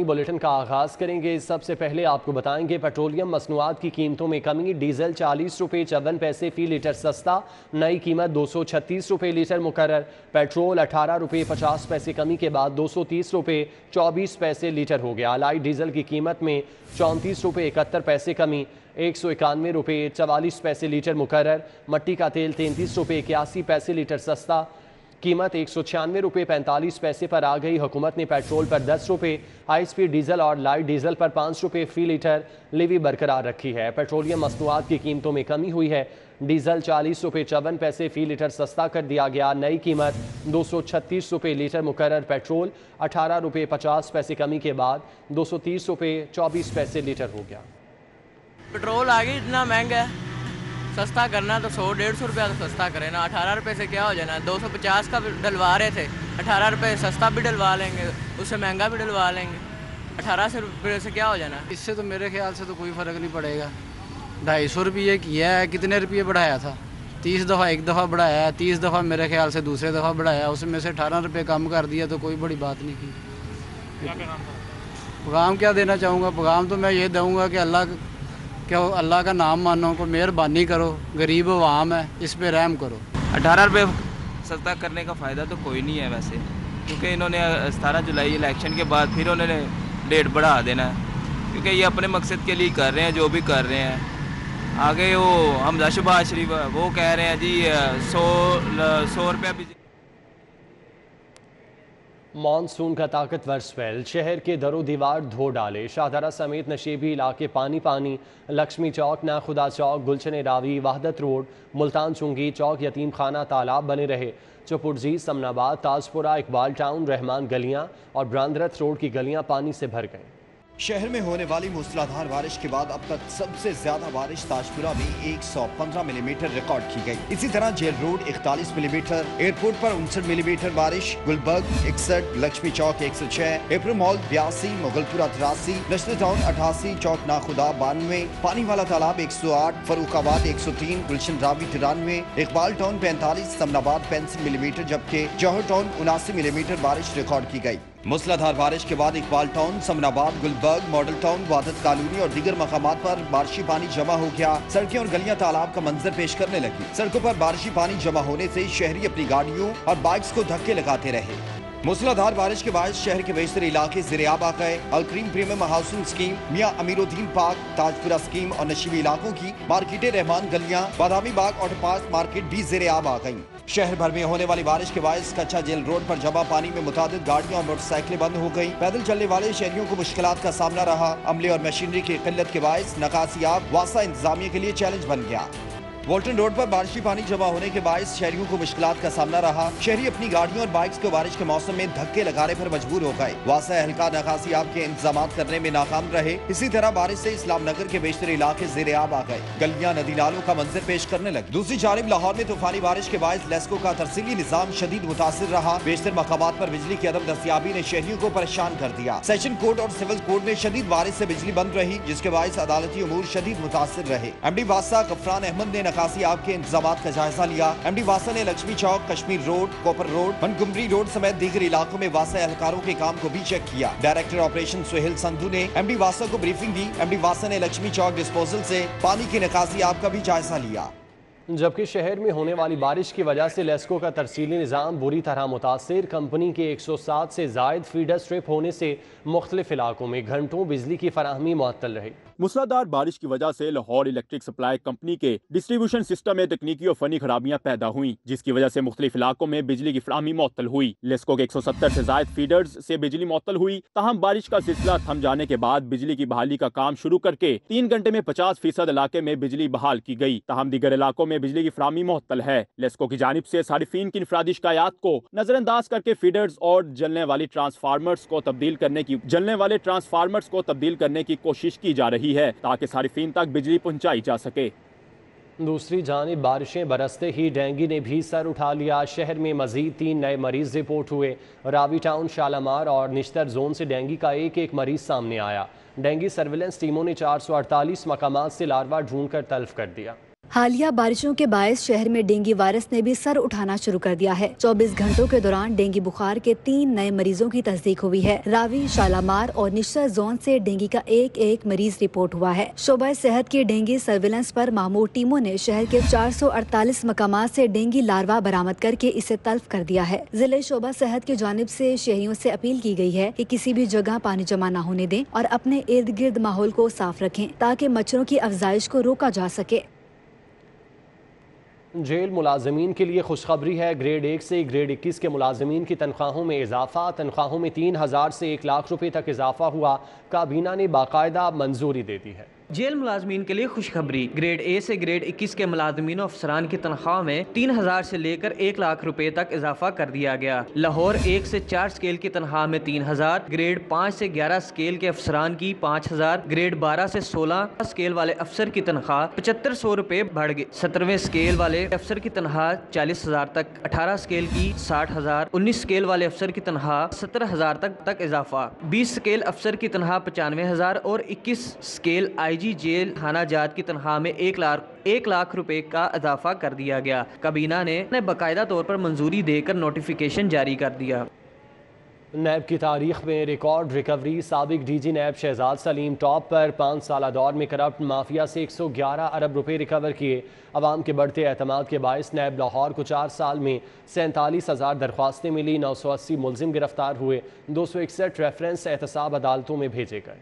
Bulletin का आगाज करेंगे। सबसे पहले आपको बताएंगे पेट्रोलियम मसनूआत की कीमतों में कमी। डीजल 40 रुपये 54 पैसे फी लीटर सस्ता, नई कीमत 236 रुपये लीटर मुकर्रर। पेट्रोल 18 रुपये 50 पैसे कमी के बाद 230 रुपये 24 पैसे लीटर हो गया। लाइट डीजल की कीमत में 34 रुपये 71 पैसे कमी, 191 रुपये 44 पैसे लीटर मुकर्रर। मट्टी का तेल 33 रुपये 81 पैसे लीटर सस्ता, कीमत 196 रुपये 45 पैसे पर आ गई। हुकूमत ने पेट्रोल पर 10 रुपये, हाई स्पीड डीजल और लाइट डीजल पर 5 रुपये फी लीटर लेवी बरकरार रखी है। पेट्रोलियम मसनूआत की कीमतों में कमी हुई है। डीजल 40 रुपये 54 पैसे फी लीटर सस्ता कर दिया गया, नई कीमत 236 रुपये लीटर मुकर्रर। पेट्रोल 18 रुपये 50 पैसे कमी के बाद 230 रुपये 24 पैसे लीटर हो गया। पेट्रोल आगे इतना महंगा है, सस्ता करना तो 100-150 रुपया तो सस्ता करे ना। 18 रुपये से क्या हो जाना, 250 का डलवा रहे थे, 18 रुपये सस्ता भी डलवा लेंगे, उससे महंगा भी डलवा लेंगे। 18 रुपये से क्या हो जाना। इससे तो मेरे ख्याल से तो कोई फ़र्क नहीं पड़ेगा। 250 रुपये किया है, कितने रुपये बढ़ाया था, 30 दफ़ा, एक दफ़ा बढ़ाया, 30 दफ़ा मेरे ख्याल से दूसरे दफ़ा बढ़ाया, उसमें से 18 रुपये कम कर दिया तो कोई बड़ी बात नहीं की। पैगाम क्या देना चाहूँगा, पैगाम तो मैं ये दूँगा कि अल्लाह का नाम मानो, को मेहरबानी करो, गरीब आवाम है, इस पे रहम करो। 18 रुपये सस्ता करने का फ़ायदा तो कोई नहीं है वैसे, क्योंकि इन्होंने 17 जुलाई इलेक्शन के बाद फिर उन्होंने डेट बढ़ा देना है, क्योंकि ये अपने मकसद के लिए कर रहे हैं जो भी कर रहे हैं। आगे वो हमजा शहबाज शरीफ वो कह रहे हैं जी 100 रुपया। मानसून का ताकतवर स्पेल शहर के दरो दीवार धो डाले। शाहदरा समेत नशेबी इलाके पानी पानी। लक्ष्मी चौक, नाखुदा चौक, गुलशन रावी, वहदत रोड, मुल्तान चुंगी चौक, यतीम खाना, तालाब बने रहे। चपुरजी, समनाबाद, ताजपुरा, इकबाल टाउन, रहमान गलियां और ब्रांदरथ रोड की गलियां पानी से भर गए। शहर में होने वाली मूसलाधार बारिश के बाद अब तक सबसे ज्यादा बारिश ताजपुरा में 115 मिलीमीटर रिकॉर्ड की गई। इसी तरह जेल रोड 41 मिलीमीटर, एयरपोर्ट पर 59 मिलीमीटर बारिश, Gulberg 61, Lakshmi Chowk 106, Upper Mall 82, Mughalpura 83, National Town 88, Chowk Nakhuda 92, Pani Wala Talab 108, Farrukhabad 103, Gulshan Ravi 93, Iqbal Town 45, Samanabad 65 millimetre जबकि जौहर टाउन 79 मिलीमीटर बारिश रिकॉर्ड की गयी। मूसलाधार बारिश के बाद Iqbal town, Samanabad, Gulberg, model town, Wahdat colony और दीगर मकामात पर बारिशी पानी जमा हो गया। सड़कें और गलियां तालाब का मंजर पेश करने लगी। सड़कों पर बारिशी पानी जमा होने से शहरी अपनी गाड़ियों और बाइक्स को धक्के लगाते रहे। मूसलाधार बारिश के बाद शहर के बेशतर इलाके ज़ेरियाब आ गए। Alkarim premium housing scheme, Mian Amiruddin park, Tajpura scheme और नशीबी इलाकों की मार्केटें, रहमान गलियां, बादामी बाग और पास मार्केट भी ज़ेरियाब आ गयी। शहर भर में होने वाली बारिश के बायस कच्चा जेल रोड पर जमा पानी में मुतादिद गाड़ियां और मोटरसाइकिलें बंद हो गयी। पैदल चलने वाले शहरियों को मुश्किलात का सामना रहा। अमले और मशीनरी की किल्लत के बायस नकासियाब वासा इंतजामिया के लिए चैलेंज बन गया। वोल्टन रोड पर बारिशी पानी जमा होने के बायस शहरियों को मुश्किलात का सामना रहा। शहरी अपनी गाड़ियों और बाइक्स को बारिश के मौसम में धक्के लगाने पर मजबूर हो गए। वासा एहलका नकासियाब के इंतजाम करने में नाकाम रहे। इसी तरह बारिश से इस्लामनगर के बेशतर इलाके ज़ेरियाब आ गए। गलियां नदी नालों का मंजर पेश करने लगी। दूसरी जानिब लाहौर में तूफानी बारिश के बायस लेस्को का तरसीली निजाम शदीद मुतासर रहा। बेशतर मकामात पर बिजली की अदम दस्तियाबी ने शहरियों को परेशान कर दिया। सेशन कोर्ट और सिविल कोर्ट में शदीद बारिश से बिजली बंद रही, जिसके बायस अदालती उमूर शदीद मुतासर रहे। एमडी वासा गफरान अहमद ने नकासियाब के इंतजामात का जायजा लिया। एमडी वासा ने Lakshmi Chowk, Kashmir road, Cooper road, Montgomery road समेत दीगर इलाकों में वासा एहलकारों के काम को भी चेक किया। डायरेक्टर ऑपरेशन सुहेल संधू ने एमडी वासा को ब्रीफिंग दी। एमडी वासा ने लक्ष्मी चौक डिस्पोजल से पानी की नकासियाब का भी जायजा लिया। जबकि शहर में होने वाली बारिश की वजह से लेस्को का तरसीली निज़ाम बुरी तरह मुतासर। कंपनी के 107 से ज़ायद फीडर स्ट्रिप होने से मुख्तलिफ इलाकों में घंटों बिजली की फराहमी मुअत्तल रही। मूसलाधार बारिश की वजह से लाहौर इलेक्ट्रिक सप्लाई कंपनी के डिस्ट्रीब्यूशन सिस्टम में तकनीकी और फनी खराबियाँ पैदा हुई, जिसकी वजह से मुख्तलिफ इलाकों में बिजली की फराहमी मुअत्तल हुई। लेस्को के 170 से ज़ायद फीडर्स से बिजली मुअत्तल हुई। ताहम बारिश का सिलसिला थम जाने के बाद बिजली की बहाली का काम शुरू करके 3 घंटे में 50% इलाके में बिजली बहाल की गयी। ताहम दीगर इलाकों में बिजली की फराहमी मुअत्तल है। लेस्को की जानिब से सारिफीन की इनफरादी शिकायात को नजरअंदाज करके फीडर्स और जलने वाले ट्रांसफार्मर्स को तब्दील करने की कोशिश की जा रही है ताकि सारिफीन तक बिजली पहुंचाई जा सके। दूसरी जानिब बारिशें बरसते ही डेंगू ने भी सर उठा लिया। शहर में मजीद 3 नए मरीज रिपोर्ट हुए। रावी टाउन, शालामार और निश्तर जोन से डेंगू का 1-1 मरीज सामने आया। डेंगू सर्विलेंस टीमों ने 448 मकामात से लार्वा ढूंढ कर तल्फ कर दिया। हालिया बारिशों के बायस शहर में डेंगू वायरस ने भी सर उठाना शुरू कर दिया है। 24 घंटों के दौरान डेंगू बुखार के 3 नए मरीजों की तस्दीक हुई है। रावी, शालामार और निश्चर जोन से डेंगू का एक मरीज रिपोर्ट हुआ है। शोबा सेहत की डेंगू सर्विलेंस पर मामूर टीमों ने शहर के 448 मकामात से डेंगू लार्वा बरामद करके इसे तल्फ कर दिया है। जिले शोबा सेहत की जानिब से शहरियों से अपील की गई है कि किसी भी जगह पानी जमा न होने दें और अपने इर्द गिर्द माहौल को साफ रखें ताकि मच्छरों की अफजाइश को रोका जा सके। जेल मुलाजमीन के लिए खुशखबरी है। ग्रेड 1 से ग्रेड 21 के मुलाजमीन की तनख्वाहों में इजाफा। तनख्वाहों में 3,000 से 1 लाख रुपए तक इजाफा हुआ। काबीना ने बाकायदा मंजूरी दे दी है। जेल मुलाजमीन के लिए खुशखबरी। ग्रेड ए से ग्रेड 21 के मुलाजमीन और अफसरान की तनख्वाह में 3,000 से लेकर 1 लाख रुपए तक इजाफा कर दिया गया। लाहौर 1 से 4 स्केल की तनख्वाह में 3,000, ग्रेड 5 से 11 स्केल के अफसरान की 5,000, ग्रेड 12 से 16 स्केल वाले अफसर की तनख्वाह 7,500 रुपए बढ़ गई। 17वें स्केल वाले अफसर की तनख्वाह 40,000 तक, 18 स्केल की 60,000, 19 स्केल वाले अफसर की तनख्वाह 17,000 तक इजाफा, 20 स्केल अफसर की तनख्वाह 95,000 और 21 स्केल आई जी जेल थाना जात की तनख्वाह में 1 लाख रुपए का इजाफा कर दिया गया। काबीना ने बाकायदा तौर पर मंजूरी देकर नोटिफिकेशन जारी कर दिया। नैब की तारीख में रिकॉर्ड रिकवरी। साबिक DG NAB Shahzad Saleem top पर 5 साल दौर में करप्ट माफिया से 111 अरब रुपए रिकवर किए। आवाम के बढ़ते एतमाद के बायस नैब लाहौर को 4 साल में 47,000 दरख्वास्तें मिली। 980 मुलजिम गिरफ्तार हुए। 261 रेफरेंस एहतसाब अदालतों में भेजे गए।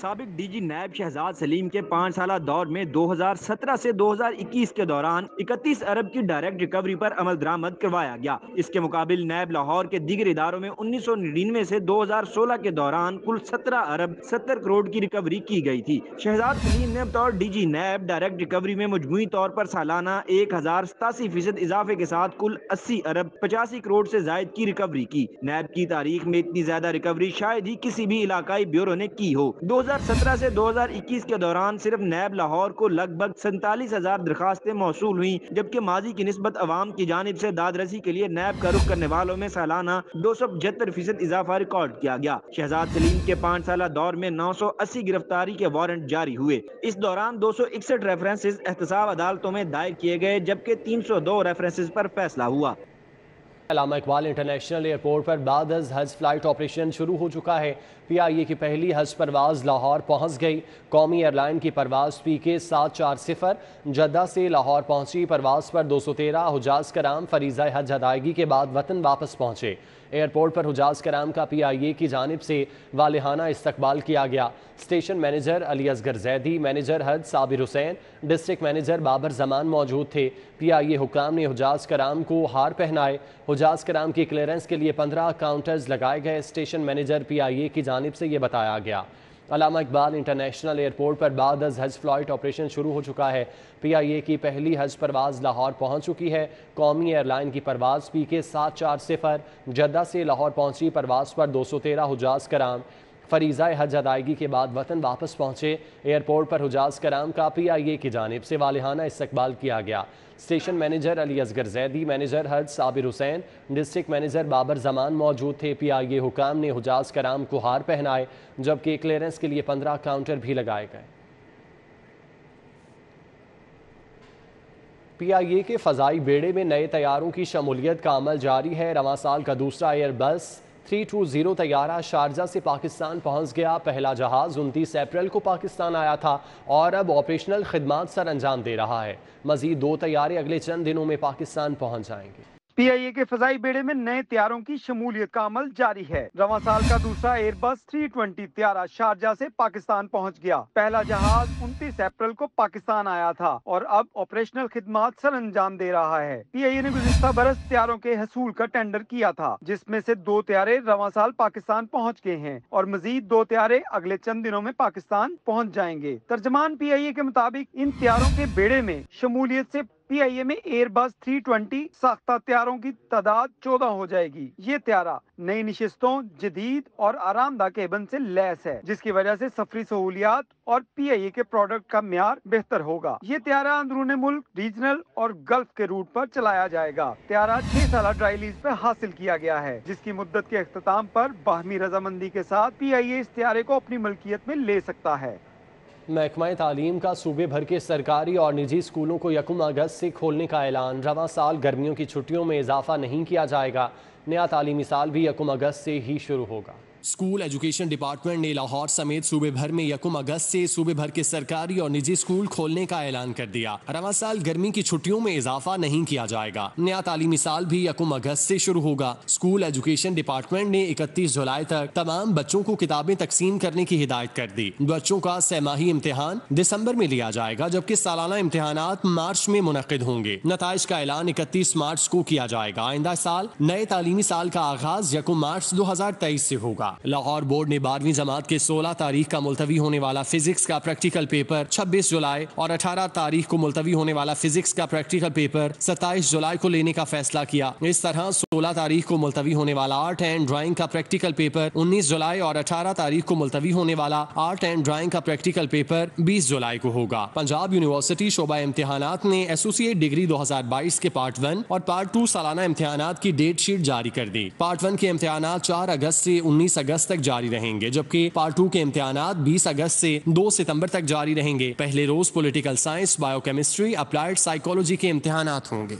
साबिक डीजी नैब शहजाद सलीम के 5 साल दौर में 2017 से 2021 के दौरान 31 अरब की डायरेक्ट रिकवरी पर अमल दरामद करवाया गया। इसके मुकाबले नैब लाहौर के दीगर इदारों में 1999 से 2016 के दौरान कुल 17 अरब 70 करोड़ की रिकवरी की गई थी। शहजाद सलीम ने बतौर डीजी नैब डायरेक्ट रिकवरी में मजमूई तौर पर सालाना 1087% इजाफे के साथ कुल 80 अरब 85 करोड़ से जायद की रिकवरी की। नैब की तारीख में इतनी ज्यादा रिकवरी शायद ही किसी भी इलाकाई ब्यूरो ने की हो। 2017 से 2021 के दौरान सिर्फ नैब लाहौर को लगभग 47,000 दरखास्तें मौसूल हुई, जबकि माजी की निस्बत अवाम की जानिब से दादरसी के लिए नैब का रुख करने वालों में सालाना 275% इजाफा रिकॉर्ड किया गया। शहजाद सलीम के 5 साल दौर में 980 गिरफ्तारी के वारंट जारी हुए। इस दौरान 261 रेफरेंसेज एहतसाब अदालतों में दायर किए गए, जबकि 302 रेफरेंसेज पर फैसला हुआ। अल्लामा इकबाल इंटरनेशनल एयरपोर्ट पर बाद हज फ्लाइट ऑपरेशन शुरू हो चुका है। PIA की पहली हज परवाज लाहौर पहुंच गई। कौमी एयरलाइन की परवाज PK-740 जद्दा से लाहौर पहुंची। परवाज पर 213 हुजाज कराम फरीजा हज अदायगी के बाद वतन वापस पहुंचे। एयरपोर्ट पर हुजाज कराम का PIA की जानिब से वालिहाना इस्तकबाल किया गया। Station manager Ali Asghar Zaidi, manager हज साबिर हुसैन, डिस्ट्रिक्ट मैनेजर बाबर जमान मौजूद थे। PIA हुक्काम ने हुजाज कराम को हार पहनाए। हुजाज कराम की क्लियरेंस के लिए 15 काउंटर्स लगाए गए। स्टेशन मैनेजर PIA की जानिब से ये बताया गया। अल्लामा इकबाल इंटरनेशनल एयरपोर्ट पर बाद हज फ्लाइट ऑपरेशन शुरू हो चुका है। PIA की पहली हज परवाज लाहौर पहुंच चुकी है। कौमी एयरलाइन की परवाज PK-740 जद्दा से लाहौर पहुंची। परवाज पर 213 हुजाज कराम फरीजा हज अदायगी के बाद वतन वापस पहुंचे। एयरपोर्ट पर हुजाज कराम का PIA की जानिब से वालिहाना इस्तकबाल किया गया। Station manager Ali Asghar Zaidi, manager हज साबिर हुसैन, डिस्ट्रिक्ट मैनेजर बाबर जमान मौजूद थे। PIA हुकाम ने हुजाज कराम को हार पहनाए, जबकि क्लियरेंस के लिए 15 काउंटर भी लगाए गए। PIA के फ़ज़ाई बेड़े में नए तैयारों की शमूलियत का अमल जारी है। रवां साल का दूसरा एयरबस 320 तैयारा शारजा से पाकिस्तान पहुंच गया। पहला जहाज़ 29 अप्रैल को पाकिस्तान आया था और अब ऑपरेशनल खिदमात सर अंजाम दे रहा है। मज़ीद 2 तैयारे अगले चंद दिनों में पाकिस्तान पहुंच जाएंगे। PIA के फ़ज़ाई बेड़े में नए तैयारों की शमूलियत का अमल जारी है। रवां साल का दूसरा एयरबस 320 तैयारा शारजा से पाकिस्तान पहुंच गया। पहला जहाज 29 अप्रैल को पाकिस्तान आया था और अब ऑपरेशनल खिदमात सर अंजाम दे रहा है। PIA ने गुज़िश्ता बरस तैयारों के हसूल का टेंडर किया था, जिसमें से 2 तैयारे रवां साल पाकिस्तान पहुँच गए हैं और मजीद 2 तैयारे अगले चंद दिनों में पाकिस्तान पहुँच जाएंगे। तर्जमान PIA के मुताबिक इन तैयारों के बेड़े में शमूलियत से PIA में एयरबस 320 साख्ता तैयारों की तादाद 14 हो जाएगी। ये तैयारा नई नशिस्तों, जदीद और आरामदा केबन से लैस है, जिसकी वजह से सफरी सहूलियात और PIA के प्रोडक्ट का म्यार बेहतर होगा। ये तैयारा अंदरून मुल्क, रीजनल और गल्फ के रूट पर चलाया जाएगा। तैयारा 6 साल ड्राई लीज पर हासिल किया गया है, जिसकी मुद्दत के अख्ताम पर बाहमी रजामंदी के साथ PIA इस तैयारे को अपनी मलकियत में ले सकता है। महकमा तालीम का सूबे भर के सरकारी और निजी स्कूलों को 1 अगस्त से खोलने का ऐलान। रवां साल गर्मियों की छुट्टियों में इजाफा नहीं किया जाएगा। नया तालीमी साल भी 1 अगस्त से ही शुरू होगा। स्कूल एजुकेशन डिपार्टमेंट ने लाहौर समेत सूबे भर में 1 अगस्त से सूबे भर के सरकारी और निजी स्कूल खोलने का ऐलान कर दिया। रवां साल गर्मी की छुट्टियों में इजाफा नहीं किया जाएगा। नया तालीमी साल भी 1 अगस्त से शुरू होगा। स्कूल एजुकेशन डिपार्टमेंट ने 31 जुलाई तक तमाम बच्चों को किताबें तकसीम करने की हिदायत कर दी। बच्चों का सहमाही इम्तिहान दिसम्बर में लिया जाएगा, जबकि सालाना इम्तिहानात मार्च में मुनक़िद होंगे। नताइज का ऐलान 31 मार्च को किया जाएगा। आइंदा साल नए तालीमी साल का आगाज 1 मार्च 2023 से होगा। लाहौर बोर्ड ने 12वीं जमात के 16 तारीख का मुलतवी होने वाला फिजिक्स का प्रैक्टिकल पेपर 26 जुलाई और 18 तारीख को मुलतवी होने वाला फिजिक्स का प्रैक्टिकल पेपर 27 जुलाई को लेने का फैसला किया। इस तरह 16 तारीख को मुलतवी होने वाला आर्ट एंड ड्राइंग का प्रैक्टिकल पेपर 19 जुलाई और 18 तारीख को मुलतवी होने वाला आर्ट एंड ड्राइंग का प्रैक्टिकल पेपर 20 जुलाई को होगा। पंजाब यूनिवर्सिटी शोबा इम्तिहानात ने एसोसिएट डिग्री 2022 के पार्ट 1 और पार्ट 2 सालाना इम्तिहानात की डेट शीट जारी कर दी। पार्ट 1 के इम्तिहानात 4 अगस्त से 19 अगस्त तक जारी रहेंगे, जबकि पार्ट 2 के इम्तिहानात 20 अगस्त से 2 सितंबर तक जारी रहेंगे। पहले रोज political science, biochemistry, applied psychology के इम्तिहानात होंगे।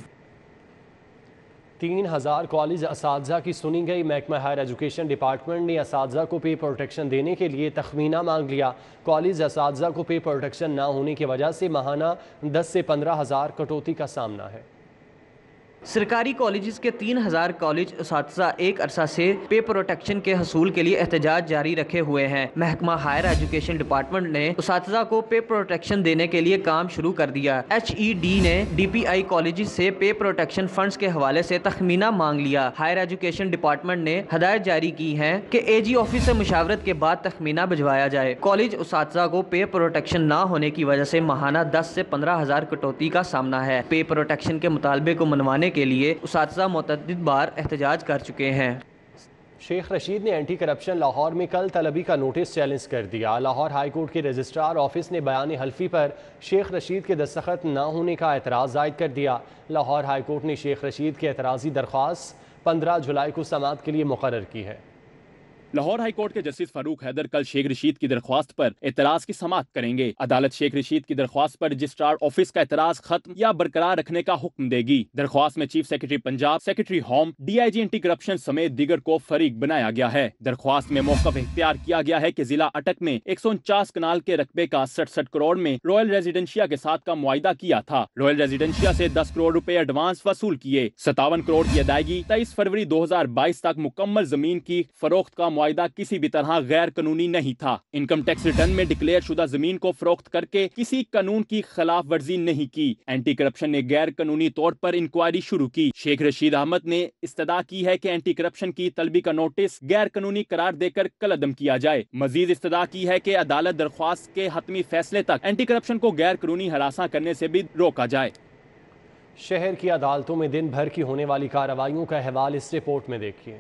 3000 कॉलेज असातिज़ा की सुनी गई। महकमा हायर एजुकेशन डिपार्टमेंट ने असातिज़ा को पे प्रोटेक्शन देने के लिए तखमीना मांग लिया। कॉलेज असातिज़ा को पे प्रोटेक्शन ना होने की वजह से माहाना 10 से 15 हज़ार कटौती का सामना है। सरकारी कॉलेजेस के 3000 कॉलेज असातिज़ा एक अरसा से पे प्रोटेक्शन के हसूल के लिए एहतजाज जारी रखे हुए हैं। महकमा हायर एजुकेशन डिपार्टमेंट ने असातिज़ा को पे प्रोटेक्शन देने के लिए काम शुरू कर दिया। HED ने DPI कॉलेज से पे प्रोटेक्शन फंड्स के हवाले से तखमीना मांग लिया। हायर एजुकेशन डिपार्टमेंट ने हदायत जारी की है कि AG ऑफिस से मुशावरत के बाद तखमीना भिजवाया जाए। कॉलेज असातिज़ा को पे प्रोटेक्शन न होने की वजह से माहाना 10 से 15 हज़ार कटौती का सामना है। पे प्रोटेक्शन के मुतालबे को मनवाने के लिए उसातिज़ा मुतअद्दिद बार एहतजाज कर चुके हैं। शेख रशीद ने एंटी करप्शन लाहौर में कल तलबी का नोटिस चैलेंज कर दिया। लाहौर हाई कोर्ट के रजिस्ट्रार ऑफिस ने बयान हल्फी पर शेख रशीद के दस्तखत ना होने का एतराज़ जायद कर दिया। लाहौर हाई कोर्ट ने शेख रशीद की एतराज़ी दरख्वास्त 15 जुलाई को समाअत के लिए मुकर्रर की है। लाहौर हाई कोर्ट के जस्टिस फारूक हैदर कल शेख रशीद की दरख्वास्त पर एतराज की समाअत करेंगे। अदालत शेख रशीद की दरख्वास्त पर रजिस्ट्रार ऑफिस का एतराज खत्म या बरकरार रखने का हुक्म देगी। दरख्वास्त में chief secretary Punjab, secretary home, DIG anti corruption समेत दीगर को फरीक बनाया गया है। दरख्वास्त में मौकफ इख्तियार किया गया है की जिला अटक में 149 कनाल के रकबे का 67 करोड़ में रॉयल रेजिडेंशिया के साथ का मुआहदा किया था। रॉयल रेजिडेंशिया से 10 करोड़ रूपए एडवांस वसूल किए। 57 करोड़ की अदायगी 23 फरवरी 2022 तक मुकम्मल जमीन की फरोख्त का वायदा किसी भी तरह गैर कानूनी नहीं था। इनकम टैक्स रिटर्न में डिक्लेयर शुदा जमीन को फरोख्त करके किसी कानून की खिलाफ वर्जी नहीं की। एंटी करप्शन ने गैर कानूनी तौर पर इंक्वायरी शुरू की। शेख रशीद अहमद ने इस्तदा की है कि एंटी करप्शन की तलबी का नोटिस गैर कानूनी करार देकर कलअदम किया जाए। मजीद इस्तदा की है कि अदालत दरख्वास्त के हतमी फैसले तक एंटी करप्शन को गैर कानूनी हरासा करने से भी रोका जाए। शहर की अदालतों में दिन भर की होने वाली कार्रवाइयों का अहवाल इस रिपोर्ट में देखिए।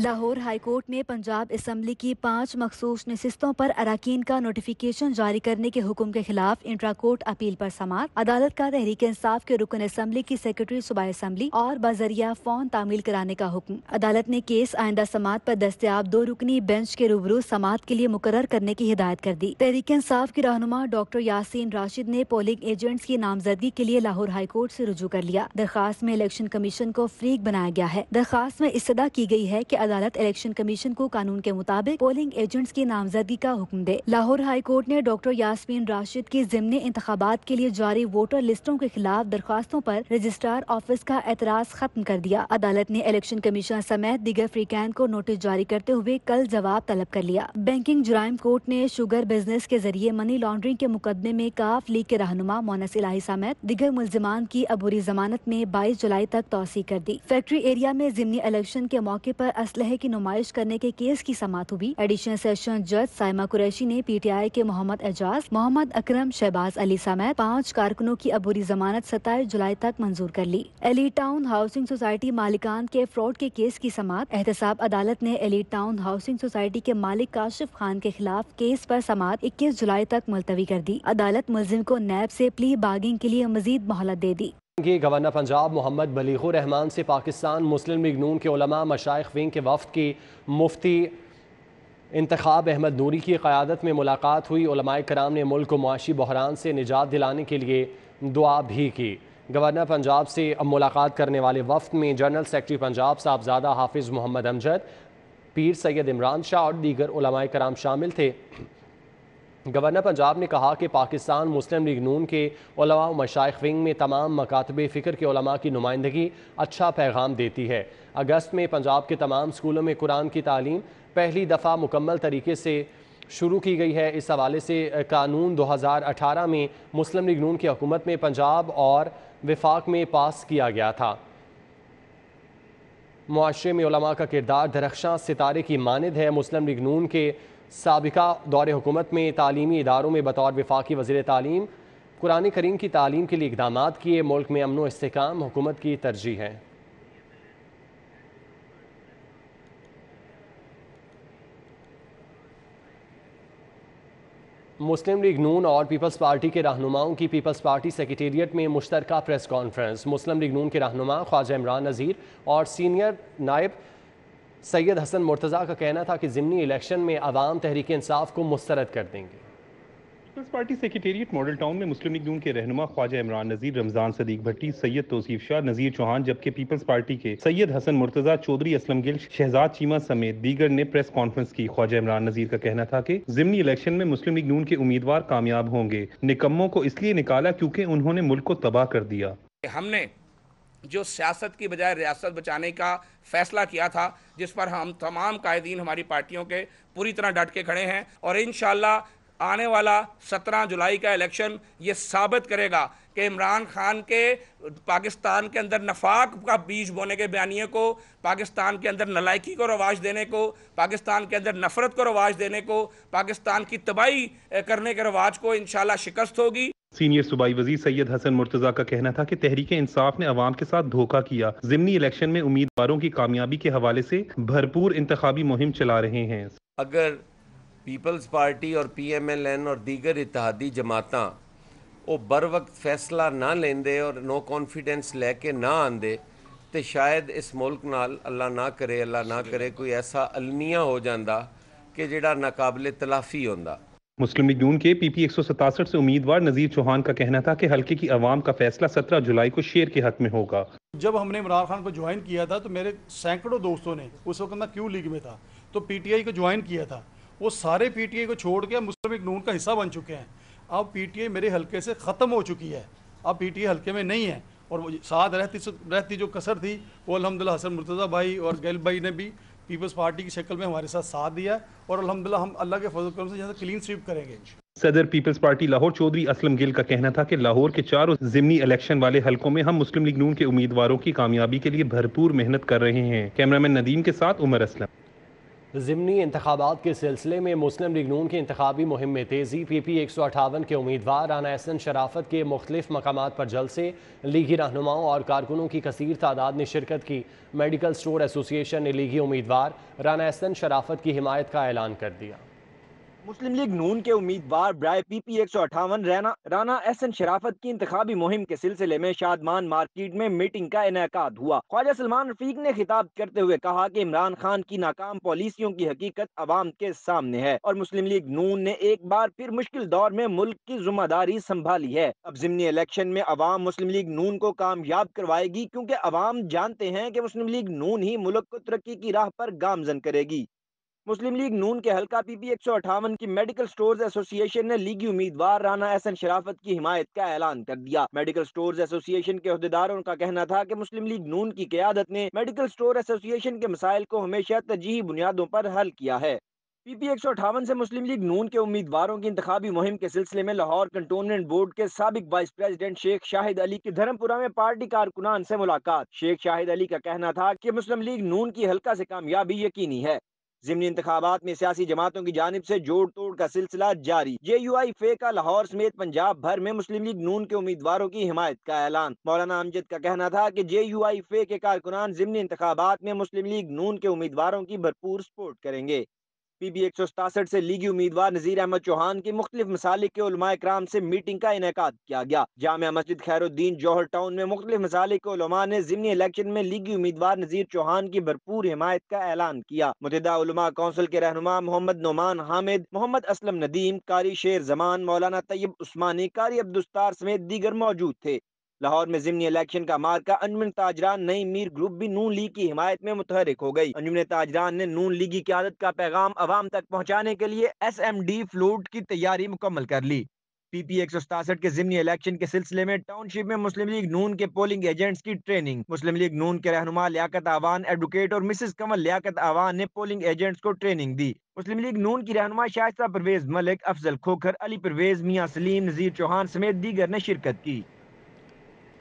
लाहौर हाई कोर्ट में पंजाब असम्बली की 5 मखसूस नशिस्तों पर अराकीन का नोटिफिकेशन जारी करने के हुक्म के खिलाफ इंट्रा कोर्ट अपील पर समाअत। अदालत का तहरीक इंसाफ के रुकन असम्बली की सेक्रेटरी सूबाई असम्बली और बजरिया फौन तामील कराने का हुक्म। अदालत ने केस आइंदा समाअत पर दस्तयाब 2 रुकनी बेंच के रूबरू समाअत के लिए मुकर्रर करने की हिदायत कर दी। तहरीक इंसाफ की रहनुमा डॉक्टर यासीन राशिद ने पोलिंग एजेंट्स की नामजदगी के लिए लाहौर हाई कोर्ट से रुजू कर लिया। दरखास्त में इलेक्शन कमीशन को फ्रीक बनाया गया है। दरखास्त में इस्तदा की गई है कि अदालत इलेक्शन कमीशन को कानून के मुताबिक पोलिंग एजेंट्स की नामजदगी का हुक्म दे। लाहौर हाई कोर्ट ने डॉक्टर यास्मीन राशिद की ज़िमनी इंतखाबात के लिए जारी वोटर लिस्टों के खिलाफ दरख्वास्तों पर रजिस्ट्रार ऑफिस का एतराज खत्म कर दिया। अदालत ने इलेक्शन कमीशन समेत दीगर फ्रीकैन को नोटिस जारी करते हुए कल जवाब तलब कर लिया। बैंकिंग जुराइम कोर्ट ने शुगर बिजनेस के जरिए मनी लॉन्ड्रिंग के मुकदमे में काफ लीग के रहनुमा मोनस इलाही समेत दीगर मुलजमान की अबूरी जमानत में 22 जुलाई तक तोसी कर दी। फैक्ट्री एरिया में ज़िमनी इलेक्शन के मौके पर असलहे की नुमाइश करने के केस की समाअत हुई। एडिशनल सेशन जज साइमा कुरैशी ने PTI के मोहम्मद एजाज, मोहम्मद अकरम, शहबाज अली समेत 5 कारकुनों की अबूरी जमानत 27 जुलाई तक मंजूर कर ली। एलीट टाउन हाउसिंग सोसाइटी मालिकान के फ्रॉड के केस की समाअत एहतसाब अदालत ने एलीट टाउन हाउसिंग सोसाइटी के मालिक काशिफ खान के खिलाफ केस पर समाअत 21 जुलाई तक मुलतवी कर दी। अदालत मुलजिम को नैब से प्ली बार्गिंग के लिए मजीद मोहलत दे दी। गवर्नर पंजाब मोहम्मद बलीग़ उर रहमान से पाकिस्तान मुस्लिम लीग नून के उलमा मशाइख विंग के वफद की मुफ्ती इंतखाब अहमद नूरी की क़यादत में मुलाकात हुई। उलमाए कराम ने मुल्क को मुआशी बहरान से निजात दिलाने के लिए दुआ भी की। गवर्नर पंजाब से अब मुलाकात करने वाले वफ्द में जनरल सेक्रेटरी पंजाब साहबज़ादा हाफिज़ मोहम्मद अमजद, पीर सैयद इमरान शाह और दीगर उलमाए कराम शामिल थे। गवर्नर पंजाब ने कहा कि पाकिस्तान मुस्लिम लीग नून के उलमा और मशाइख विंग में तमाम मकातबे फ़िक्र के उलमा की नुमाइंदगी अच्छा पैगाम देती है। अगस्त में पंजाब के तमाम स्कूलों में कुरान की तालीम पहली दफ़ा मुकम्मल तरीके से शुरू की गई है। इस हवाले से कानून 2018 में मुस्लिम लीग नून की हुकूमत में पंजाब और विफाक में पास किया गया था। मुआशरे में उलमा का किरदार दरख्शां सितारे की मानद है। मुस्लिम लीग नून के साबिका दौरे हुकूमत में तालीमी इदारों में बतौर वफाकी वज़ीर तालीम कुरान करीम की तालीम के लिए इक़दाम किए। मुल्क में अमन व इस्तेकाम हुकूमत की तरजीह है। मुस्लिम लीग नून और पीपल्स पार्टी के रहनुमाओं की पीपल्स पार्टी सेक्रेटेरिएट में मुश्तरका प्रेस कॉन्फ्रेंस। मुस्लिम लीग नून के रहनुमा ख्वाजा इमरान अजीज और सीनियर नायब सैयद हसन मुर्तज़ा का कहना था कि ज़िमनी इलेक्शन में आवाम तहरीक इंसाफ को मुस्तरद कर देंगे। Peoples party secretariat model town में मुस्लिम लीग नून के रहनुमा ख्वाजा इमरान नज़ीर, रमज़ान सदीक भट्टी, सैयद तौसीफ शाह, नज़ीर चौहान जबकि पीपल्स पार्टी के सैयद हसन मुर्तज़ा, चौधरी असलम गिल, शहजाद चीमा समेत दीगर ने प्रेस कॉन्फ्रेंस की। ख्वाजा इमरान नज़ीर का कहना था कि ज़िमनी इलेक्शन में मुस्लिम लीग नून के उम्मीदवार कामयाब होंगे। निकम्मों को इसलिए निकाला क्योंकि उन्होंने मुल्क को तबाह कर दिया। हमने जो सियासत की बजाय रियासत बचाने का फैसला किया था, जिस पर हम तमाम कायदीन हमारी पार्टियों के पूरी तरह डट के खड़े हैं और इंशाल्लाह आने वाला 17 जुलाई का इलेक्शन ये साबित करेगा कि इमरान खान के पाकिस्तान के अंदर नफाक का बीज बोने के बयानियों को, पाकिस्तान के अंदर नलायकी को रवाज देने को, पाकिस्तान के अंदर नफरत को रवाज देने को, पाकिस्तान की तबाही करने के रवाज को इंशाल्लाह शिकस्त होगी। सीनियर सूबाई वजीर सैयद हसन मुर्तज़ा का कहना था कि तहरीक इंसाफ ने अवाम के साथ धोखा किया। ज़िमनी इलेक्शन में उम्मीदवारों की कामयाबी के हवाले से भरपूर इंतखाबी मुहिम चला रहे हैं। अगर पीपल्स पार्टी और PMLN और दीगर इत्तहादी जमातां वो बर वक्त फैसला ना लेंदे और नो कॉन्फिडेंस लैके ना आंदे तो शायद इस मुल्क नाल अल्लाह ना करे कोई ऐसा अलमिया हो जाता कि जिहड़ा नाकाबिले तलाफी होंदा। मुस्लिम लीग नून के PP 167 से उम्मीदवार नज़ीर चौहान का कहना था कि हल्के की आवाम का फैसला 17 जुलाई को शेर के हक में होगा। जब हमने इमरान खान को ज्वाइन किया था तो मेरे सैकड़ों दोस्तों ने, उस वक्त मैं क्यू लीग में था तो PTI को ज्वाइन किया था, वो सारे PTI को छोड़ के मुस्लिम लीग नून का हिस्सा बन चुके हैं। अब PTI मेरे हल्के से ख़त्म हो चुकी है, अब PTI हल्के में नहीं है और साथ रहती जो कसर थी वो अल्हम्दुलिल्लाह हसन मुर्तज़ा भाई और गैल भाई ने भी पीपल्स पार्टी की शक्ल में हमारे साथ साथ दिया और अल्हम्दुलिल्लाह हम अल्लाह के फजल करम से यहाँ से क्लीन स्वीप करेंगे। सदर पीपल्स पार्टी लाहौर चौधरी असलम गिल का कहना था कि लाहौर के चारों ज़िमनी इलेक्शन वाले हलकों में हम मुस्लिम लीग नून के उम्मीदवारों की कामयाबी के लिए भरपूर मेहनत कर रहे हैं। कैमरामैन नदीम के साथ उमर असलम। ज़िमनी इंतखाबात के सिलसिले में मुस्लिम लीग नून की इंतखाबी मुहिम में तेज़ी। PP 158 के उम्मीदवार राना अहसन शराफत के मुख्तलिफ मकामात पर जलसे, लीगी रहनुमाओं और कारकुनों की कसीर तादाद ने शिरकत की। मेडिकल स्टोर एसोसिएशन ने लीगी उम्मीदवार राना अहसन शराफत की हिमायत का ऐलान कर दिया। मुस्लिम लीग नून के उम्मीदवार ब्राय PP 158 राना अहसन शराफत की इंतखाबी मुहिम के सिलसिले में शादमान मार्केट में मीटिंग का इनेकाद हुआ। ख्वाजा सलमान रफीक ने खिताब करते हुए कहा कि इमरान खान की नाकाम पॉलिसियों की हकीकत आवाम के सामने है और मुस्लिम लीग नून ने एक बार फिर मुश्किल दौर में मुल्क की जिम्मेदारी संभाली है। अब ज़िमनी इलेक्शन में आवाम मुस्लिम लीग नून को कामयाब करवाएगी क्योंकि आवाम जानते हैं कि मुस्लिम लीग नून ही मुल्क को तरक्की की राह पर गामजन करेगी। मुस्लिम लीग नून के हल्का PP 158 की मेडिकल स्टोर्स एसोसिएशन ने लीगी उम्मीदवार राना अहसन शराफत की हिमायत का ऐलान कर दिया। मेडिकल स्टोर्स एसोसिएशन के अहदेदारों का कहना था कि मुस्लिम लीग नून की क़यादत ने मेडिकल स्टोर एसोसिएशन के मसाइल को हमेशा तरजीही बुनियादों पर हल किया है। PP 158 से मुस्लिम लीग नून के उम्मीदवारों की इंतखाबी मुहिम के सिलसिले में लाहौर कंटोनमेंट बोर्ड के साबिक वाइस प्रेसिडेंट शेख शाहिद अली की धर्मपुरा में पार्टी कारकुनान से मुलाकात। शेख शाहिद अली का कहना था कि मुस्लिम लीग नून की हल्का से कामयाबी यकीनी है। ज़िमनी इंतखाबात में सियासी जमातों की जानिब से जोड़ तोड़ का सिलसिला जारी। JUI-FE का लाहौर समेत पंजाब भर में मुस्लिम लीग नून के उम्मीदवारों की हिमायत का ऐलान। मौलाना अमजद का कहना था कि JUI-FE के कारकुनान ज़िमनी इंतखाबात में मुस्लिम लीग नून के उम्मीदवारों की भरपूर सपोर्ट करेंगे। PB 167 से लीगी उम्मीदवार नज़ीर अहमद चौहान की मुख्तलिफ मसालिक के उलमाए कराम से मीटिंग का इनेकाद किया गया। जामिया मस्जिद खैरुद्दीन जौहर टाउन में मुख्तलिफ मसालिक के उलमा ने जिमनी इलेक्शन में लीगी उम्मीदवार नज़ीर चौहान की भरपूर हिमायत का ऐलान किया। मुत्तहिदा उलमा कौंसिल के रहनुमा मोहम्मद नोमान हामिद, मोहम्मद असलम नदीम, कारी शेर जमान, मौलाना तैयब उस्मानी, कारी अब्दुस्तार समेत दीगर मौजूद थे। लाहौर में जिमनी इलेक्शन का मार्का अंजुमन ताजरान नई मीर ग्रुप भी नून लीग की हिमायत में मुतहरिक हो गई। अंजुमन ताजरान ने नून लीग की क्यादत का पैगाम अवाम तक पहुँचाने के लिए SMD फ्लोट की तैयारी मुकम्मल कर ली। PB 167 के जिमनी इलेक्शन के सिलसिले में टाउनशिप में मुस्लिम लीग नून के पोलिंग एजेंट्स की ट्रेनिंग। मुस्लिम लीग नून के रहनुमा लियाकत आवान, एडवोकेट और मिसेस कमल लियाकत आवान ने पोलिंग एजेंट्स को ट्रेनिंग दी। मुस्लिम लीग नून की रहनुमा शाइस्ता परवेज मलिक, अफजल खोखर, अली परवेज, मियाँ सलीम, नज़ीर चौहान समेत दीगर ने शिरकत की।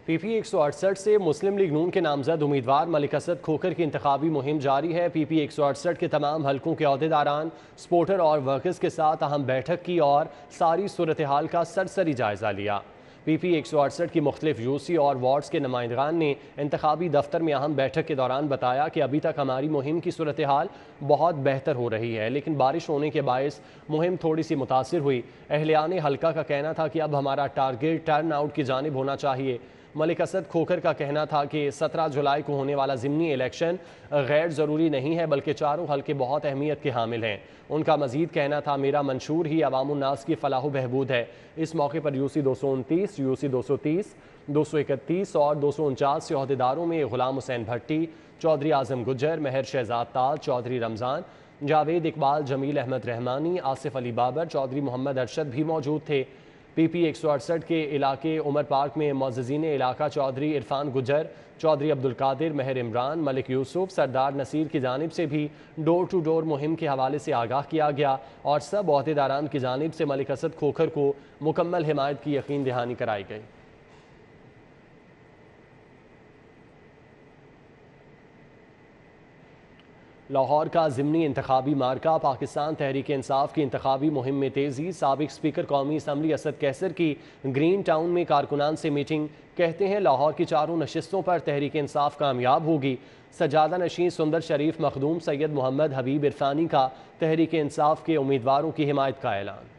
PB 168 से मुस्लिम लीग नून के नामजद उम्मीदवार मलिक असद खोखर की इंतखाबी मुहिम जारी है। PB 168 के तमाम हलकों के अहदेदारान, सपोर्टर और वर्कर्स के साथ अहम बैठक की और सारी सूरत हाल का सरसरी जायजा लिया। PB 168 की मुख्तलिफ UC और वार्ड्स के नुमाइंदान ने इंतखाबी दफ्तर में अहम बैठक के दौरान बताया कि अभी तक हमारी मुहिम की सूरत हाल बहुत बेहतर हो रही है, लेकिन बारिश होने के बायस मुहिम थोड़ी सी मुतासर हुई। अहलियान हल्का का कहना था कि अब हमारा टारगेट टर्न आउट की जानिब होना चाहिए। मलिक असद खोखर का कहना था कि 17 जुलाई को होने वाला ज़िमनी इलेक्शन गैर ज़रूरी नहीं है, बल्कि चारों हल्के बहुत अहमियत के हामिल हैं। उनका मजीद कहना था, मेरा मंशूर ही अवामुन नास की फलाह बहबूद है। इस मौके पर UC 229, UC 230, 231 और 249 से अहदेदारों में गुलाम हुसैन भट्टी, चौधरी आजम गुजर, महर शहजाद ताल, चौधरी रमज़ान, जावेद इकबाल, जमील अहमद रहमानी, आसिफ अली बाबर, चौधरी मोहम्मद अरशद भी मौजूद थे। PB 168 के इलाके उमर पार्क में मुअज़्ज़िज़ीन इलाका चौधरी इरफान गुजर, चौधरी अब्दुल कादिर, महर इमरान, मलिक यूसुफ, सरदार नसीर की जानिब से भी डोर टू डोर मुहिम के हवाले से आगाह किया गया और सब अहदेदारान की जानिब से मलिक असद खोखर को मुकम्मल हिमायत की यकीन दहानी कराई गई। लाहौर का ज़िमनी इंतखाबी मार्का पाकिस्तान तहरीक इंसाफ की इंतखाबी मुहिम में तेज़ी। साबिक़ स्पीकर कौमी असम्बली असद कैसर की ग्रीन टाउन में कारकुनान से मीटिंग, कहते हैं लाहौर की चारों नशिस्तों पर तहरीक इंसाफ कामयाब होगी। सज्जादा नशीं सुंदर शरीफ मखदूम सैयद मोहम्मद हबीब इरफानी का तहरीक इंसाफ के उम्मीदवारों की हिमायत का ऐलान।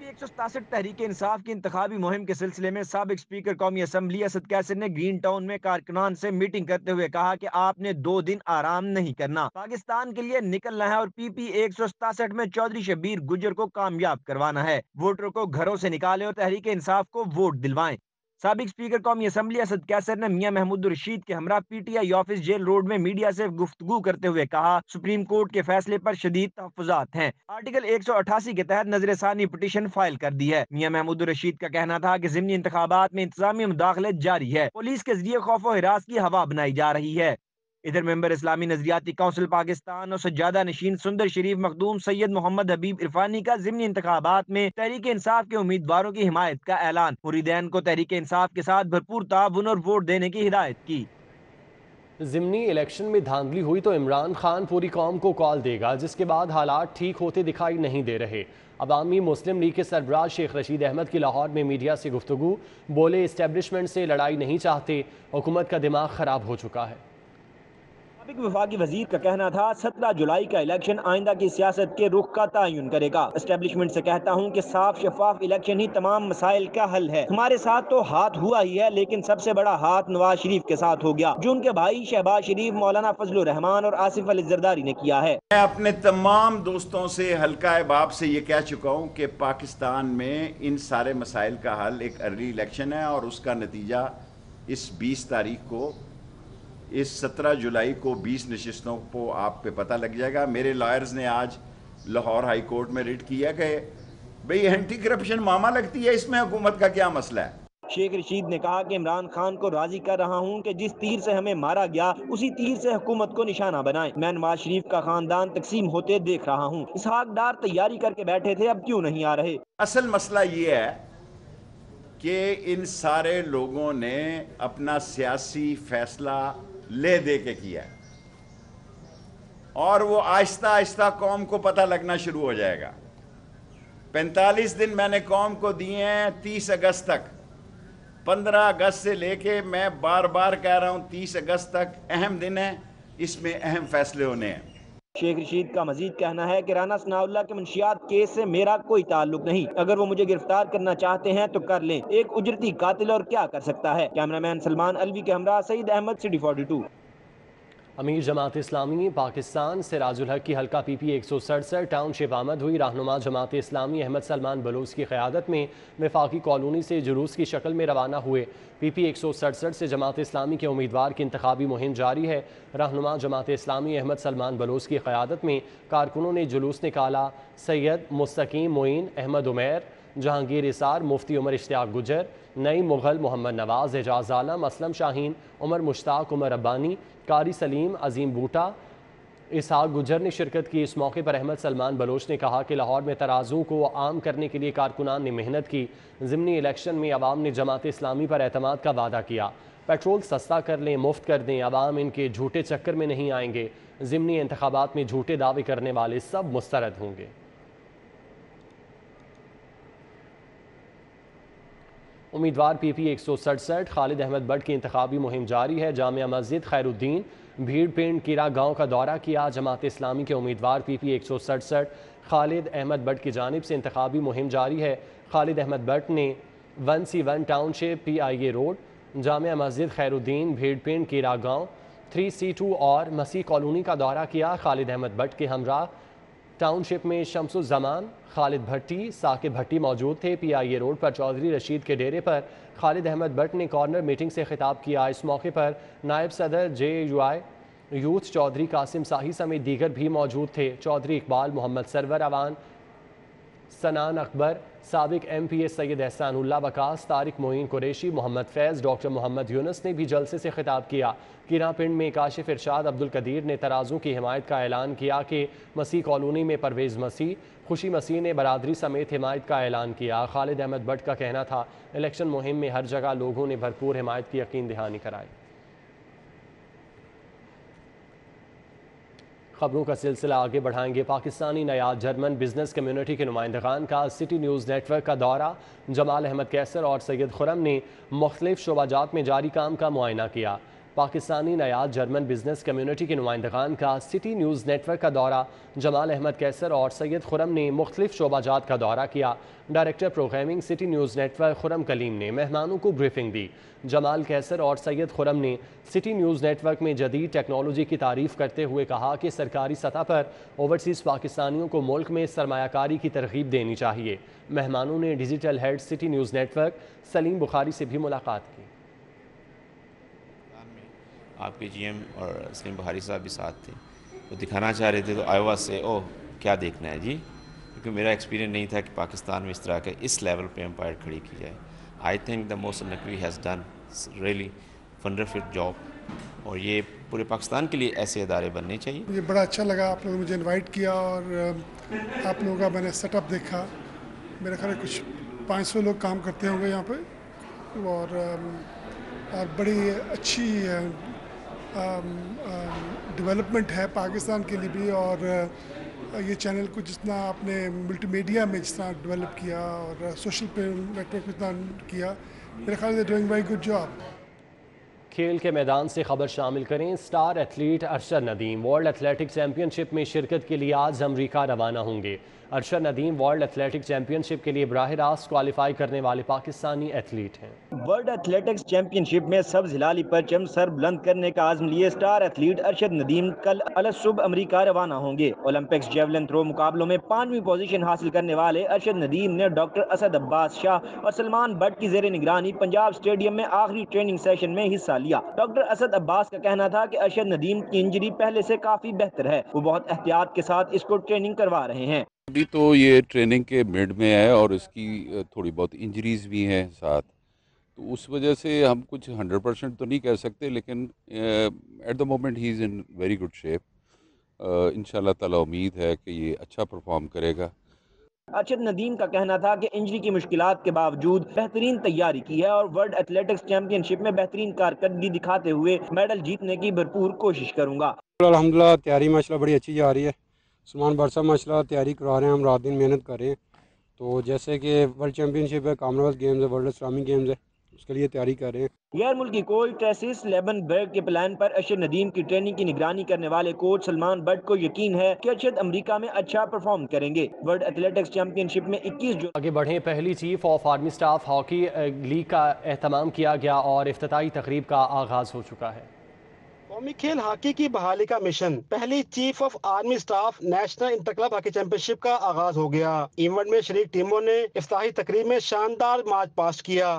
PB 167 तहरीक इंसाफ की इंतखाबी मुहिम के सिलसिले में साबिक स्पीकर कौमी असम्बली असद कैसर ने ग्रीन टाउन में कारकुनान से मीटिंग करते हुए कहा कि आपने 2 दिन आराम नहीं करना, पाकिस्तान के लिए निकलना है और PB 167 में चौधरी शबीर गुजर को कामयाब करवाना है। वोटरों को घरों से निकालें और तहरीक इंसाफ को वोट दिलवाएं। साबिक स्पीकर कौमी असम्बली असद कैसर ने मियां महमूदुर रशीद के हमरा PTI ऑफिस जेल रोड में मीडिया से गुफ्तगू करते हुए कहा, सुप्रीम कोर्ट के फैसले पर शदीद तहफ़्फ़ुज़ात हैं। आर्टिकल 188 के तहत नजरसानी पिटीशन फाइल कर दी है। मियां महमूदुर रशीद का कहना था कि ज़िमनी इंतखाबात में इंतजामी मुदाखलत जारी है, पुलिस के जरिए खौफ व हिरास की हवा बनाई जा रही है। इधर मेंबर इस्लामी नजरियाती काउंसिल पाकिस्तान और सज्जादा नशीन सुंदर शरीफ मखदूम सैयद मोहम्मद हबीब इरफानी का ज़िमनी इंतखाबात में तहरीक इंसाफ के उम्मीदवारों की हिमायत का ऐलान। मुरीदैन को तहरीक इंसाफ के साथ भरपूर ताबुन और वोट देने की हिदायत की। ज़िमनी इलेक्शन में धांधली हुई तो इमरान खान पूरी कौम को कॉल देगा, जिसके बाद हालात ठीक होते दिखाई नहीं दे रहे। अवामी मुस्लिम लीग के सरबराह शेख रशीद अहमद की लाहौर में मीडिया से गुफ्तगू, बोले इस्टेब्लिशमेंट से लड़ाई नहीं चाहते, हुकूमत का दिमाग ख़राब हो चुका है। वफाकी वजीर का कहना था 17 जुलाई का इलेक्शन आइंदा की सियासत के रुख का तयन करेगा। एस्टेब्लिशमेंट से कहता हूँ कि साफ शफाफ इलेक्शन ही तमाम मसाइल का हल है। हमारे साथ तो हाथ हुआ ही है, लेकिन सबसे बड़ा हाथ नवाज शरीफ के साथ हो गया, जो उनके भाई शहबाज शरीफ, मौलाना फजलुर रहमान और आसिफ अली जरदारी ने किया है। मैं अपने तमाम दोस्तों से, हल्का बाब से ये कह चुका हूँ कि पाकिस्तान में इन सारे मसाइल का हल एक अर्ली इलेक्शन है और उसका नतीजा इस 20 तारीख को, इस 17 जुलाई को 20 नशिस्तों को आप पे पता लग जाएगा। मेरे लॉयर्स ने आज लाहौर हाई कोर्ट में रिट किया कि भाई एंटी करप्शन मामा लगती है, इसमें हुकूमत का क्या मसला है। शेख रशीद ने कहा कि इमरान खान को राजी कर रहा हूं कि जिस तीर से हमें मारा गया उसी तीर से हुकूमत को निशाना बनाएं। मैं नवाज शरीफ का खानदान तकसीम होते देख रहा हूँ, इसहाकदार तैयारी करके बैठे थे, अब क्यों नहीं आ रहे। असल मसला ये है कि इन सारे लोगों ने अपना सियासी फैसला ले दे के किया और वो आहिस्ता आहिस्ता कौम को पता लगना शुरू हो जाएगा। 45 दिन मैंने कौम को दिए हैं 30 अगस्त तक। 15 अगस्त से लेके मैं बार बार कह रहा हूँ 30 अगस्त तक अहम दिन है, इसमें अहम फैसले होने हैं। शेख रशीद का मजीद कहना है कि राना सनाउल्लाह के मंशियात केस से मेरा कोई ताल्लुक नहीं, अगर वो मुझे गिरफ्तार करना चाहते हैं तो कर लें, एक उजरती कातिल और क्या कर सकता है। कैमरामैन सलमान अलवी के हमरा सईद अहमद, सिटी 42। अमीर जमात इस्लामी पाकिस्तान सिराजुल हक की हल्का पीपी 167 टाउनशिप आमद हुई। रहनुमा जमात इस्लामी अहमद सलमान बलोच की क़यादत में वफाकी कॉलोनी से जुलूस की शक्ल में रवाना हुए। पीपी 167 से जमात इस्लामी के उम्मीदवार की इंतखाबी मुहिम जारी है। रहनुमा जमात इस्लामी अहमद सलमान बलोच की क़यादत में कारकुनों ने जुलूस निकाला। सैयद मुस्तकीम मोइन, अहमद उमैर, जहांगीर इसार, मुफ्ती उमर इश्तियाक गुजर, नई मुग़ल, मोहम्मद नवाज़, एजाज़ आलम, असलम शाहीन, उमर मुश्ताक, उमर अब्बानी, कारी सलीम, अजीम बूटा, इसहाक गुजर ने शिरकत की। इस मौके पर अहमद सलमान बलोच ने कहा कि लाहौर में तराजों को आम करने के लिए कारकुनान ने मेहनत की। ज़िमनी इलेक्शन में आवाम ने जमात इस्लामी पर एतमाद का वादा किया। पेट्रोल सस्ता कर लें, मुफ्त कर दें, आवाम इनके झूठे चक्कर में नहीं आएंगे। ज़िमनी इंतखाबात में झूठे दावे करने वाले सब मुस्तरद होंगे। उम्मीदवार पीपी 167 खालिद अहमद भट्ट की इंतखाबी मुहिम जारी है। जामिया मस्जिद खैरुद्दीन, भीड़ पिंड, कीरा गांव का दौरा किया। जमात इस्लामी के उम्मीदवार पीपी 167 खालिद अहमद भट्ट की जानिब से इंतखाबी मुहिम जारी है। खालिद अहमद भट्ट ने 1C1 township PIA road, Jamia Masjid Khairuddin, भीड़ पिंड, कीरा गांव, 3C2 और मसीह कॉलोनी का दौरा किया। खालिद अहमद भट्ट के हमरा टाउनशिप में शमसुज़्ज़मान, खालिद भट्टी, साकिब भट्टी मौजूद थे। PIA रोड पर चौधरी रशीद के डेरे पर खालिद अहमद भट्ट ने कॉर्नर मीटिंग से खिताब किया। इस मौके पर नायब सदर JUI यूथ चौधरी कासिम साही समेत दीगर भी मौजूद थे। चौधरी इकबाल, मोहम्मद सरवर अवान, सनान अकबर, साबिक MPA सैयद एहसानुल्लाह बकास, तारिक मोइन कुरैशी, मोहम्मद फैज़, डॉक्टर मोहम्मद यूनस ने भी जलसे से खिताब किया। किरा पिंड में काशिफ इरशाद अब्दुल कदीर ने तराजों की हिमायत का ऐलान किया कि मसीह कॉलोनी में परवेज़ मसीह, खुशी मसीह ने बरादरी समेत हिमायत का ऐलान किया। खालिद अहमद भट्ट का कहना था इलेक्शन मुहिम में हर जगह लोगों ने भरपूर हिमायत की यकीन दहानी कराई। खबरों का सिलसिला आगे बढ़ाएंगे। पाकिस्तानी नयाद जर्मन बिजनेस कम्युनिटी के नुमाइंदगान का सिटी न्यूज़ नेटवर्क का दौरा। जमाल अहमद कैसर और सैयद खुर्रम ने मुख्तलिफ शोबाजात में जारी काम का मुआयना किया। पाकिस्तानी नयाद जर्मन बिजनेस कम्युनिटी के नुमाइंदगान का सिटी न्यूज़ नेटवर्क का दौरा। जमाल अहमद कैसर और सैयद खुर्रम ने मुख्तलिफ शोबाजात का दौरा किया। Director programming city news network Khurram Kaleem ने मेहमानों को ब्रीफिंग दी। जमाल कैसर और सैयद खुर्रम ने सिटी न्यूज़ नेटवर्क में जदीद टेक्नोलॉजी की तारीफ़ करते हुए कहा कि सरकारी सतह पर ओवरसीज़ पाकिस्तानियों को मुल्क में सरमायाकारी की तरगीब देनी चाहिए। मेहमानों ने digital head city news network Saleem Bukhari से भी मुलाकात की। आपके GM और सलीम बुखारी साहब भी साथ थे, वो दिखाना चाह रहे थे तो आयोवा से ओह क्या देखना है जी, क्योंकि मेरा एक्सपीरियंस नहीं था कि पाकिस्तान में इस तरह के इस लेवल पे एम्पायर खड़ी की जाए। I think the most Naqvi has done really wonderful job और ये पूरे पाकिस्तान के लिए ऐसे इदारे बनने चाहिए। मुझे बड़ा अच्छा लगा, आप लोगों ने मुझे इन्वाइट किया और आप लोगों का मैंने सेटअप देखा। मेरे ख्याल कुछ 500 लोग काम करते होंगे यहाँ पर और बड़ी अच्छी डेवलपमेंट है पाकिस्तान के लिए भी। और ये चैनल को जितना आपने मल्टीमीडिया में जितना डेवलप किया और सोशल पे नेटवर्क जितना किया, मेरे ख्याल से डूइंग वेरी गुड जॉब। खेल के मैदान से खबर शामिल करें। Star athlete Arshad Nadeem world athletic championship में शिरकत के लिए आज अमरीका रवाना होंगे। Arshad Nadeem world athletic championship के लिए बराह रास्त क्वालिफाई करने वाले पाकिस्तानी एथलीट हैं। वर्ल्ड एथलेटिक्स चैंपियनशिप में सब जिलाली परचम सर बुलंद करने का आजम लिए स्टार एथलीट अरशद नदीम कल अलसुब अमरीका रवाना होंगे। ओलंपिक्स जेवलिन थ्रो मुकाबलों में 5वीं पोजीशन हासिल करने वाले अरशद नदीम ने डॉक्टर असद अब्बास शाह और सलमान भट्ट की जेर निगरानी पंजाब स्टेडियम में आखिरी ट्रेनिंग सेशन में हिस्सा लिया। डॉक्टर असद अब्बास का कहना था कि अरशद नदीम की इंजरी पहले से काफी बेहतर है, वो बहुत एहतियात के साथ इसको ट्रेनिंग करवा रहे हैं। अभी तो ये ट्रेनिंग के मिड में है और इसकी थोड़ी बहुत इंजरीज भी हैं साथ, तो उस वजह से हम कुछ 100% तो नहीं कह सकते, लेकिन at the moment he is in very good shape. इंशाल्लाह ताला उम्मीद है कि ये अच्छा परफॉर्म करेगा। अरशद नदीम का कहना था कि इंजरी की मुश्किलात के बावजूद बेहतरीन तैयारी की है और वर्ल्ड एथलेटिक्स चैंपियनशिप में बेहतरीन कारकर्दगी दिखाते हुए मेडल जीतने की भरपूर कोशिश करूँगा। अल्हम्दुलिल्लाह तैयारी माशाल्लाह बड़ी अच्छी जा रही है। सलमान बरसा माशाल्लाह तैयारी करवा रहे हैं, हम रात दिन मेहनत कर रहे हैं। तो जैसे कि वर्ल्ड चैंपियनशिप है, कॉमनवेल्थ गेम्स है, वर्ल्ड इस्लामिक गेम्स है, उसके लिए तैयारी कर रहे हैं। गैर मुल्की कोच ट्रेसिस लेबनबर्ग के प्लान पर अरशद नदीम की ट्रेनिंग की निगरानी करने वाले कोच सलमान बट को यकीन है कि अरशद अमेरिका में अच्छा परफॉर्म करेंगे। वर्ल्ड एथलेटिक्स चैंपियनशिप में 21 जून आगे बढ़े। पहली chief of army staff hockey league का एहतमाम किया गया और इफ्तिताही तकरीब का आगाज हो चुका है। कौमी खेल हॉकी की बहाली का मिशन। पहली chief of army staff national interclub hockey championship का आगाज हो गया। इवेंट में शरीक टीमों ने इफ्तिताही तकरीब में शानदार मार्च पास्ट किया।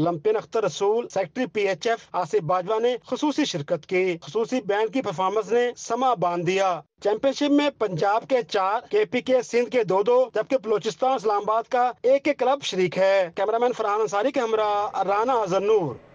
Olympian Akhtar Rasool, secretary PHF Asif Bajwa ने खुसूसी शिरकत की। खुसूसी बैंड की परफॉर्मेंस ने समा बांध दिया। चैंपियनशिप में पंजाब के 4, KPK सिंध के 2-2, जबकि बलोचिस्तान इस्लामाबाद का 1-1 क्लब शरीक है। कैमरामैन फरहान अंसारी के हमरा राना अजनूर।